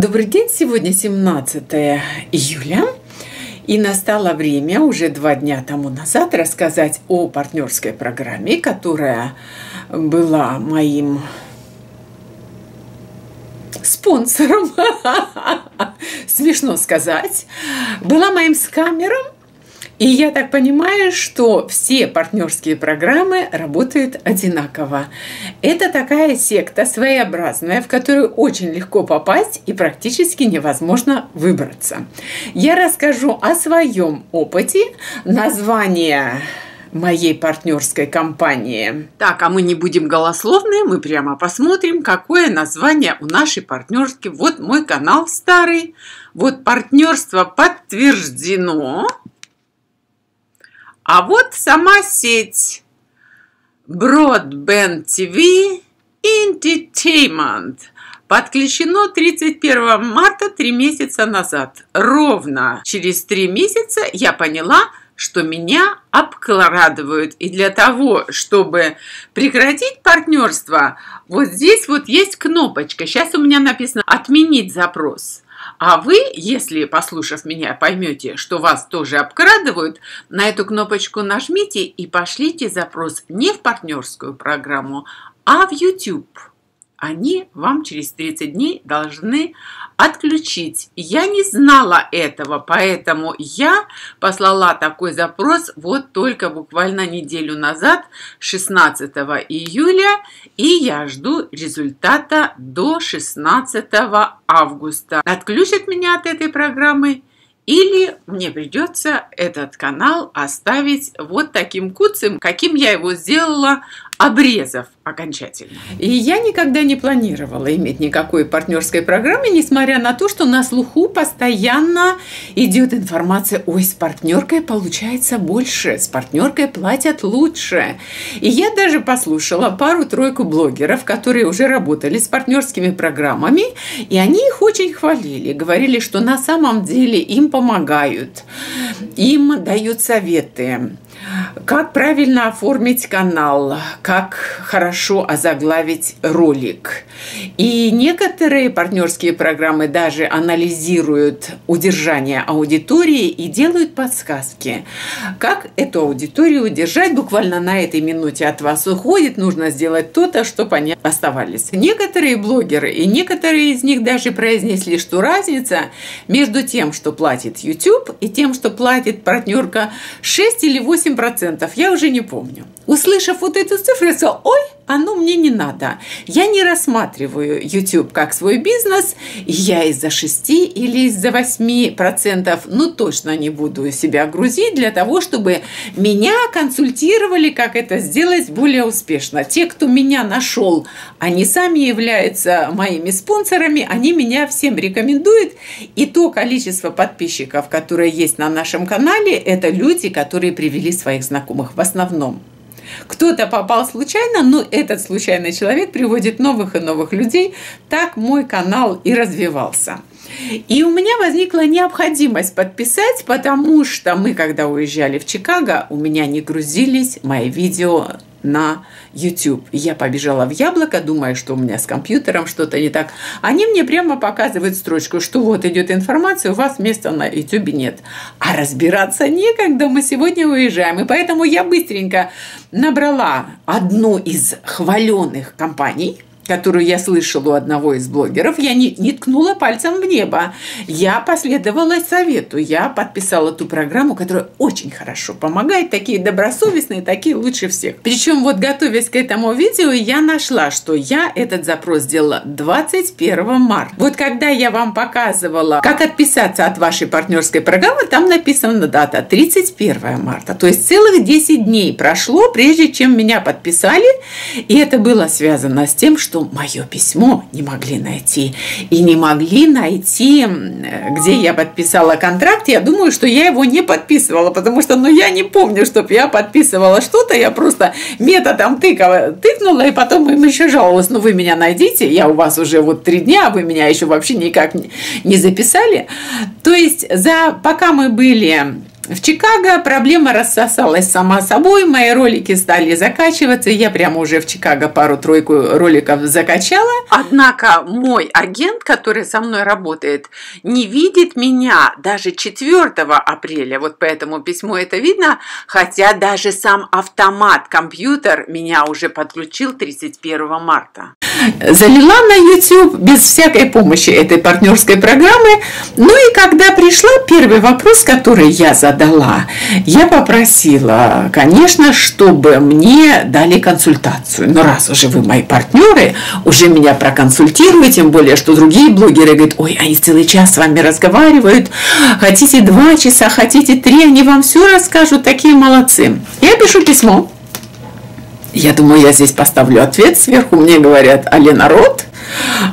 Добрый день! Сегодня 17 июля. И настало время уже 2 дня тому назад рассказать о партнерской программе, которая была моим спонсором. Смешно сказать. Была моим скамером. И я так понимаю, что все партнерские программы работают одинаково. Это такая секта своеобразная, в которую очень легко попасть и практически невозможно выбраться. Я расскажу о своем опыте. Название моей партнерской компании. Так, а мы не будем голословны, мы прямо посмотрим, какое название у нашей партнерки. Вот мой канал старый. Вот партнерство подтверждено. А вот сама сеть Broadband TV Entertainment. Подключено 31 марта 3 месяца назад. Ровно через 3 месяца я поняла, что меня обкладывают. И для того, чтобы прекратить партнерство, вот здесь вот есть кнопочка. Сейчас у меня написано «Отменить запрос». А вы, если, послушав меня, поймете, что вас тоже обкрадывают, на эту кнопочку нажмите и пошлите запрос не в партнерскую программу, а в YouTube. Они вам через 30 дней должны отключить. Я не знала этого, поэтому я послала такой запрос вот только буквально неделю назад, 16 июля, и я жду результата до 16 августа. Отключат меня от этой программы или мне придется этот канал оставить вот таким куцем, каким я его сделала, обрезав окончательно. И я никогда не планировала иметь никакой партнерской программы, несмотря на то, что на слуху постоянно идет информация: ой, с партнеркой получается больше, с партнеркой платят лучше. И я даже послушала пару-тройку блогеров, которые уже работали с партнерскими программами, и они их очень хвалили, говорили, что на самом деле им помогают, им дают советы, как правильно оформить канал, как хорошо озаглавить ролик. И некоторые партнерские программы даже анализируют удержание аудитории и делают подсказки, как эту аудиторию удержать. Буквально на этой минуте от вас уходит, нужно сделать то-то, чтобы они оставались. Некоторые блогеры и некоторые из них даже произнесли, что разница между тем, что платит YouTube, и тем, что платит партнерка, 6 или 8%, я уже не помню. Услышав вот эту цифру, я сказала: ой, оно мне не надо. Я не рассматриваю YouTube как свой бизнес. Я из-за 6 или из-за 8%, ну точно не буду себя грузить для того, чтобы меня консультировали, как это сделать более успешно. Те, кто меня нашел, они сами являются моими спонсорами, они меня всем рекомендуют. И то количество подписчиков, которые есть на нашем канале, это люди, которые привели своих знакомых в основном. Кто-то попал случайно, но этот случайный человек приводит новых и новых людей. Так мой канал и развивался. И у меня возникла необходимость подписать, потому что мы, когда уезжали в Чикаго, у меня не грузились мои видео на YouTube. Я побежала в Яблоко, думая, что у меня с компьютером что-то не так. Они мне прямо показывают строчку, что вот идет информация, у вас места на YouTube нет. А разбираться некогда, мы сегодня уезжаем. И поэтому я быстренько набрала одну из хваленых компаний, которую я слышала у одного из блогеров. Я не ткнула пальцем в небо. Я последовала совету. Я подписала ту программу, которая очень хорошо помогает. Такие добросовестные, такие лучше всех. Причем вот, готовясь к этому видео, я нашла, что я этот запрос сделала 21 марта. Вот когда я вам показывала, как отписаться от вашей партнерской программы, там написана дата 31 марта. То есть целых 10 дней прошло, прежде чем меня подписали. И это было связано с тем, что мое письмо не могли найти. И не могли найти, где я подписала контракт. Я думаю, что я его не подписывала, потому что, ну, я не помню, чтобы я подписывала что-то. Я просто методом тыкнула, и потом им еще жаловалась: ну, вы меня найдите, я у вас уже вот 3 дня, а вы меня еще вообще никак не записали. То есть, пока мы были В Чикаго проблема рассосалась сама собой, мои ролики стали закачиваться, я прямо уже в Чикаго пару-тройку роликов закачала. Однако мой агент, который со мной работает, не видит меня даже 4 апреля, вот по этому письму это видно, хотя даже сам автомат, компьютер меня уже подключил 31 марта. Залила на YouTube без всякой помощи этой партнерской программы. Ну и когда пришла, первый вопрос, который я задала, я попросила, конечно, чтобы мне дали консультацию. Но раз уже вы мои партнеры, уже меня проконсультируют, тем более, что другие блогеры говорят, ой, они целый час с вами разговаривают, хотите 2 часа, хотите 3, они вам все расскажут, такие молодцы. Я пишу письмо. Я думаю, я здесь поставлю ответ сверху. Мне говорят, али народ,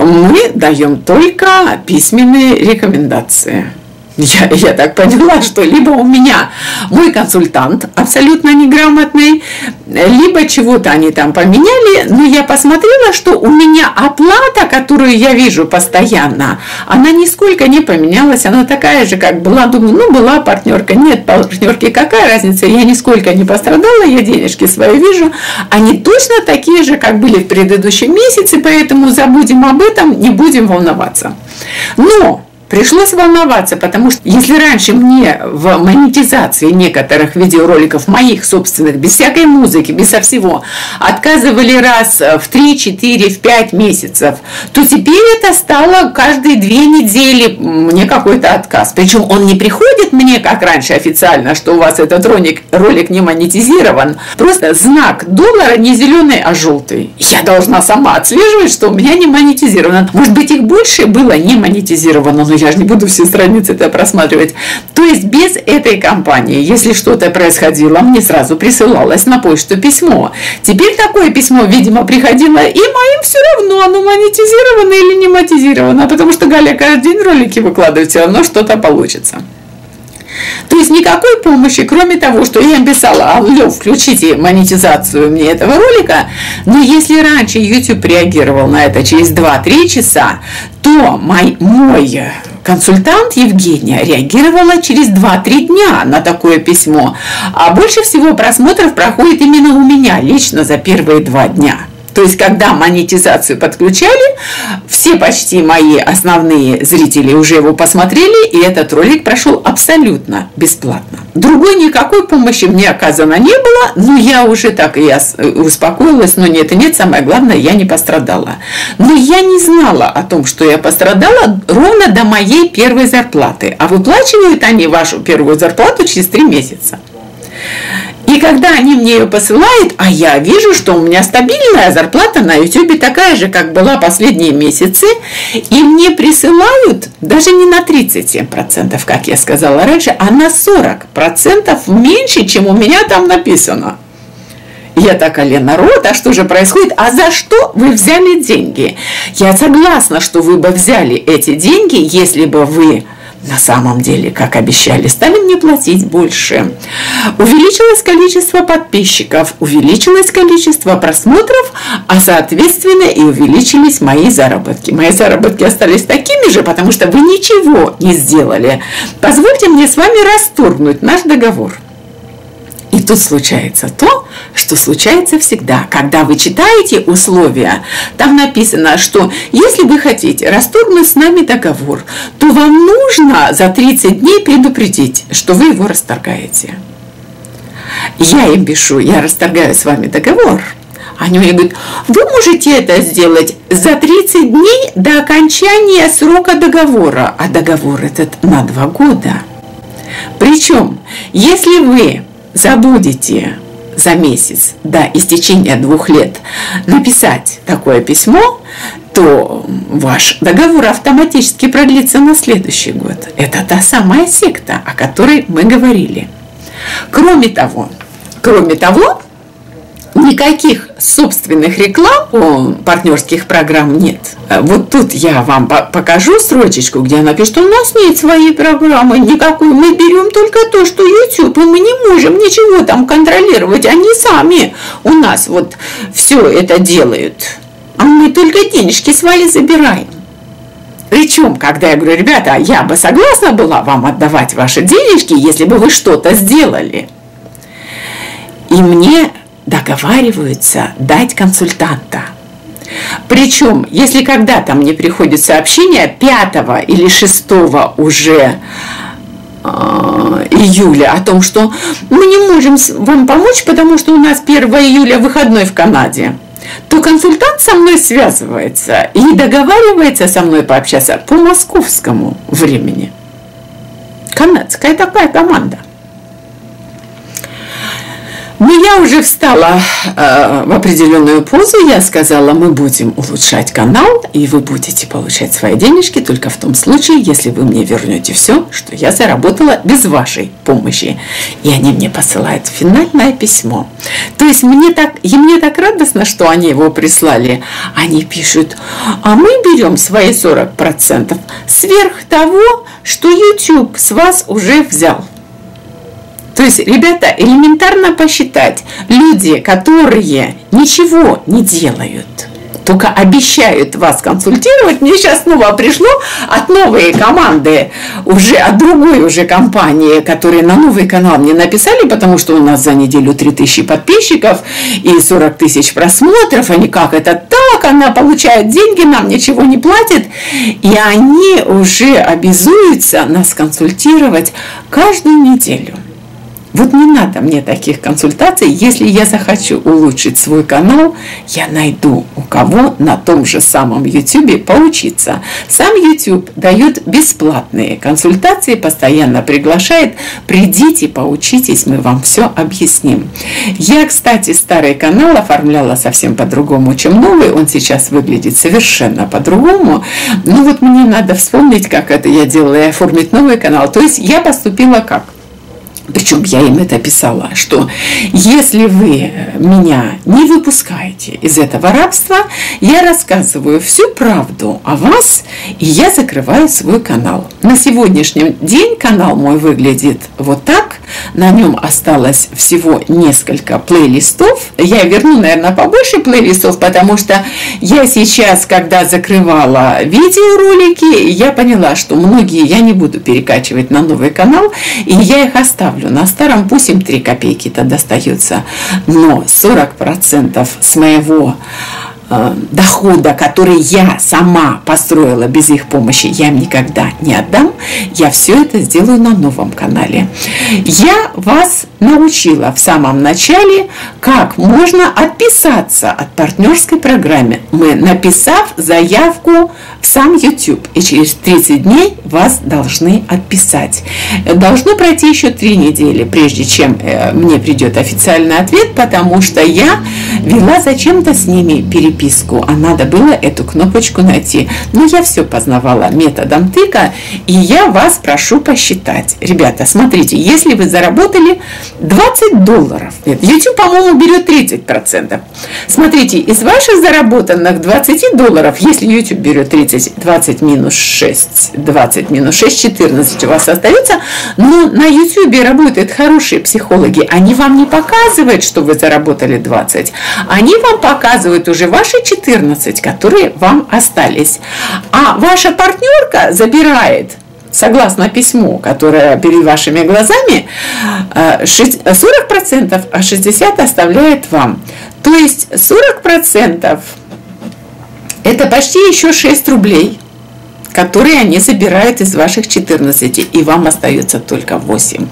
мы даем только письменные рекомендации. Я так поняла, что либо у меня мой консультант абсолютно неграмотный, либо чего-то они там поменяли, но я посмотрела, что у меня оплата, которую я вижу постоянно, она нисколько не поменялась, она такая же, как была, думаю, ну была партнерка, нет партнерки, какая разница, я нисколько не пострадала, я денежки свои вижу, они точно такие же, как были в предыдущем месяце, поэтому забудем об этом, не будем волноваться. Но пришлось волноваться, потому что если раньше мне в монетизации некоторых видеороликов моих собственных, без всякой музыки, без всего, отказывали раз в 3, 4, в 5 месяцев, то теперь это стало каждые 2 недели мне какой-то отказ. Причем он не приходит мне, как раньше официально, что у вас этот ролик не монетизирован. Просто знак доллара не зеленый, а желтый. Я должна сама отслеживать, что у меня не монетизировано. Может быть, их больше было не монетизировано, но я же не буду все страницы это просматривать. То есть без этой компании, если что-то происходило, мне сразу присылалось на почту письмо. Теперь такое письмо, видимо, приходило, и моим все равно, оно монетизировано или не монетизировано, потому что Галя каждый день ролики выкладывает, все равно что-то получится. То есть никакой помощи, кроме того, что я им писала, алло, включите монетизацию мне этого ролика, но если раньше YouTube реагировал на это через 2-3 часа, то мой консультант Евгения реагировала через 2-3 дня на такое письмо, а больше всего просмотров проходит именно у меня лично за первые 2 дня. То есть, когда монетизацию подключали, все почти мои основные зрители уже его посмотрели, и этот ролик прошел абсолютно бесплатно. Другой никакой помощи мне оказано не было, но я уже так и успокоилась, но нет и нет, самое главное, я не пострадала. Но я не знала о том, что я пострадала ровно до моей первой зарплаты, а выплачивают они вашу первую зарплату через 3 месяца. И когда они мне ее посылают, а я вижу, что у меня стабильная зарплата на YouTube такая же, как была последние месяцы, и мне присылают даже не на 37%, как я сказала раньше, а на 40% меньше, чем у меня там написано. Я так, али народ, а что же происходит? А за что вы взяли деньги? Я согласна, что вы бы взяли эти деньги, если бы вы на самом деле, как обещали, стали мне платить больше. Увеличилось количество подписчиков, увеличилось количество просмотров, а соответственно и увеличились мои заработки. Мои заработки остались такими же, потому что вы ничего не сделали. Позвольте мне с вами расторгнуть наш договор. И тут случается то, что случается всегда. Когда вы читаете условия, там написано, что если вы хотите расторгнуть с нами договор, то вам нужно за 30 дней предупредить, что вы его расторгаете. Я им пишу, я расторгаю с вами договор. Они мне говорят, вы можете это сделать за 30 дней до окончания срока договора. А договор этот на 2 года. Причем, если вы забудете за месяц до истечения 2 лет написать такое письмо, то ваш договор автоматически продлится на следующий год. Это та самая секта, о которой мы говорили. Кроме того, никаких собственных реклам, партнерских программ нет. Вот тут я вам покажу строчечку, где она пишет, что у нас нет своей программы никакой, мы берем только то, что YouTube, и мы не можем ничего там контролировать, они сами у нас вот все это делают, а мы только денежки свои забираем. Причем, когда я говорю, ребята, я бы согласна была вам отдавать ваши денежки, если бы вы что-то сделали. И мне договариваются дать консультанта. Причем, если когда-то мне приходит сообщение 5 или 6 уже июля о том, что мы не можем вам помочь, потому что у нас 1 июля выходной в Канаде, то консультант со мной связывается и договаривается со мной пообщаться по московскому времени. Канадская такая команда. Но я уже встала в определенную позу, я сказала, мы будем улучшать канал, и вы будете получать свои денежки только в том случае, если вы мне вернете все, что я заработала без вашей помощи. И они мне посылают финальное письмо. То есть мне так радостно, что они его прислали. Они пишут, а мы берем свои 40% сверх того, что YouTube с вас уже взял. То есть, ребята, элементарно посчитать, люди, которые ничего не делают, только обещают вас консультировать, мне сейчас снова пришло от новой команды, уже от другой уже компании, которые на новый канал мне написали, потому что у нас за неделю 3000 подписчиков и 40 000 просмотров, они как это так, она получает деньги, нам ничего не платит, и они уже обязуются нас консультировать каждую неделю. Вот не надо мне таких консультаций, если я захочу улучшить свой канал, я найду у кого на том же самом YouTube поучиться. Сам YouTube дает бесплатные консультации, постоянно приглашает, придите, поучитесь, мы вам все объясним. Я, кстати, старый канал оформляла совсем по-другому, чем новый, он сейчас выглядит совершенно по-другому, но вот мне надо вспомнить, как это я делала, и оформить новый канал, то есть я поступила как? Причем я им это писала, что если вы меня не выпускаете из этого рабства, я рассказываю всю правду о вас, и я закрываю свой канал. На сегодняшний день канал мой выглядит вот так. На нем осталось всего несколько плейлистов. Я верну, наверное, побольше плейлистов, потому что я сейчас, когда закрывала видеоролики, я поняла, что многие я не буду перекачивать на новый канал, и я их оставлю. На старом пусть им 3 копейки-то достается, но 40% с моего дохода, который я сама построила без их помощи, я им никогда не отдам. Я все это сделаю на новом канале. Я вас научила в самом начале, как можно отписаться от партнерской программы, мы написав заявку в сам YouTube, и через 30 дней вас должны отписать. Должно пройти еще 3 недели, прежде чем мне придет официальный ответ, потому что я вела зачем-то с ними переписку, а надо было эту кнопочку найти. Но я все познавала методом тыка, и я вас прошу посчитать. Ребята, смотрите, если вы заработали $20, YouTube, по-моему, берет 30%. Смотрите, из ваших заработанных $20, если YouTube берет 30, 20 минус 6, 20 минус 6, 14 у вас остается, но на YouTube работают хорошие психологи, они вам не показывают, что вы заработали 20, они вам показывают уже ваши 14, которые вам остались. А ваша партнерка забирает, согласно письму, которое перед вашими глазами, 40%, а 60% оставляет вам. То есть 40% это почти еще 6 рублей, которые они забирают из ваших 14, и вам остается только 8.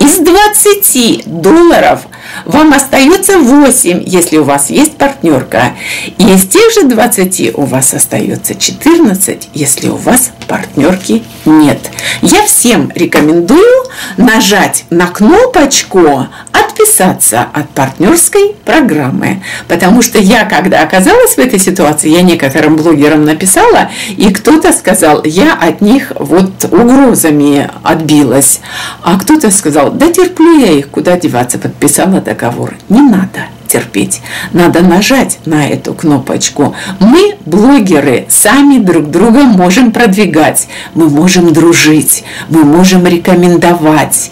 Из $20 вам остается 8, если у вас есть партнерка. И из тех же 20 у вас остается 14, если у вас партнерки нет. Я всем рекомендую нажать на кнопочку «Отписаться от партнерской программы», потому что я, когда оказалась в этой ситуации, я некоторым блогерам написала, и кто-то сказал, я от них вот угрозами отбилась, а кто-то сказал, да терплю я их, куда деваться, подписала договор. Не надо. терпеть. Надо нажать на эту кнопочку. Мы, блогеры, сами друг друга можем продвигать. Мы можем дружить, мы можем рекомендовать,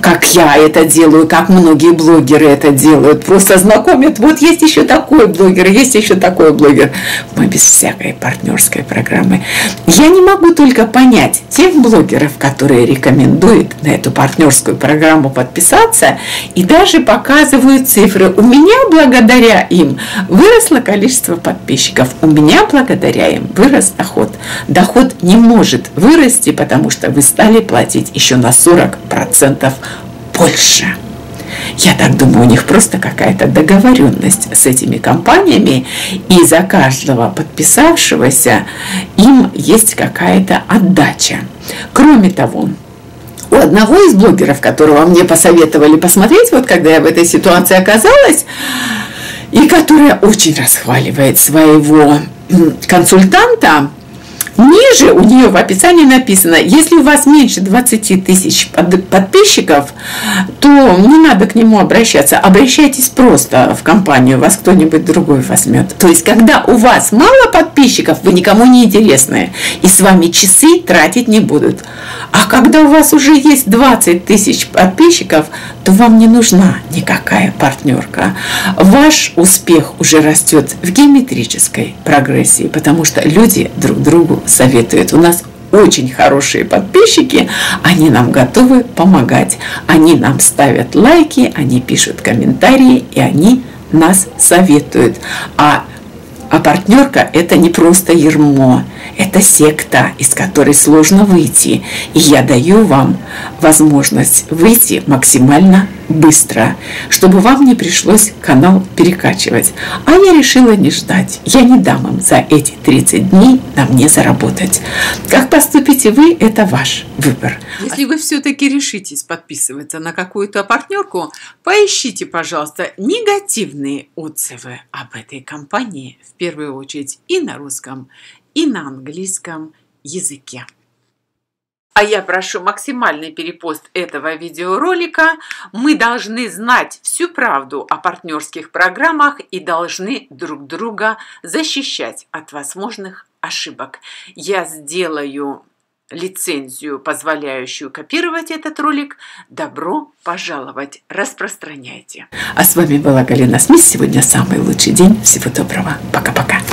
как я это делаю, как многие блогеры это делают. Просто знакомят, вот есть еще такой блогер, есть еще такой блогер. Мы без всякой партнерской программы. Я не могу только понять тех блогеров, которые рекомендуют на эту партнерскую программу подписаться и даже показывают цифры. У меня благодаря им выросло количество подписчиков, у меня благодаря им вырос доход. Доход не может вырасти, потому что вы стали платить еще на 40% больше. Я так думаю, у них просто какая-то договоренность с этими компаниями, и за каждого подписавшегося им есть какая-то отдача. Кроме того, у одного из блогеров, которого мне посоветовали посмотреть, вот когда я в этой ситуации оказалась, и которая очень расхваливает своего консультанта, ниже у нее в описании написано: если у вас меньше 20 тысяч подписчиков, то не надо к нему обращаться, обращайтесь просто в компанию, вас кто-нибудь другой возьмет. То есть, когда у вас мало подписчиков, вы никому не интересны, и с вами часы тратить не будут. А когда у вас уже есть 20 тысяч подписчиков, то вам не нужна никакая партнерка. Ваш успех уже растет в геометрической прогрессии, потому что люди друг другу советует. У нас очень хорошие подписчики, они нам готовы помогать, они нам ставят лайки, они пишут комментарии и они нас советуют. А партнерка — это не просто ярмо, это секта, из которой сложно выйти. И я даю вам возможность выйти максимально быстро, чтобы вам не пришлось канал перекачивать. А я решила не ждать. Я не дам им за эти 30 дней на мне заработать. Как поступите вы, это ваш выбор. Если вы все-таки решитесь подписываться на какую-то партнерку, поищите, пожалуйста, негативные отзывы об этой компании, в первую очередь и на русском, и на английском языке. А я прошу максимальный перепост этого видеоролика. Мы должны знать всю правду о партнерских программах и должны друг друга защищать от возможных ошибок. Я сделаю лицензию, позволяющую копировать этот ролик. Добро пожаловать! Распространяйте! А с вами была Галина Смис. Сегодня самый лучший день. Всего доброго! Пока-пока!